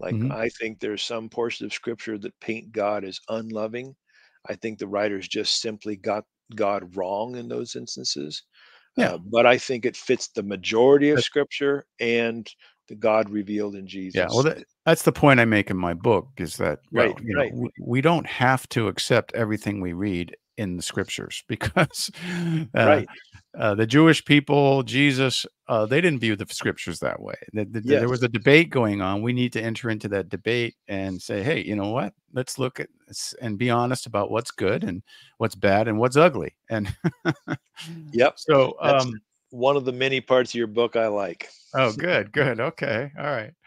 Like, I think there's some portion of scripture that paint God as unloving. I think the writers just simply got God wrong in those instances. But I think it fits the majority of scripture and the God revealed in Jesus. Yeah, well, that's the point I make in my book, is that well, you know, we don't have to accept everything we read in the scriptures, because the Jewish people, Jesus, they didn't view the scriptures that way. There was a debate going on. We need to enter into that debate and say, hey, you know what? Let's look at this and be honest about what's good and what's bad and what's ugly. And so that's one of the many parts of your book I like. Oh, good, good. Okay. All right.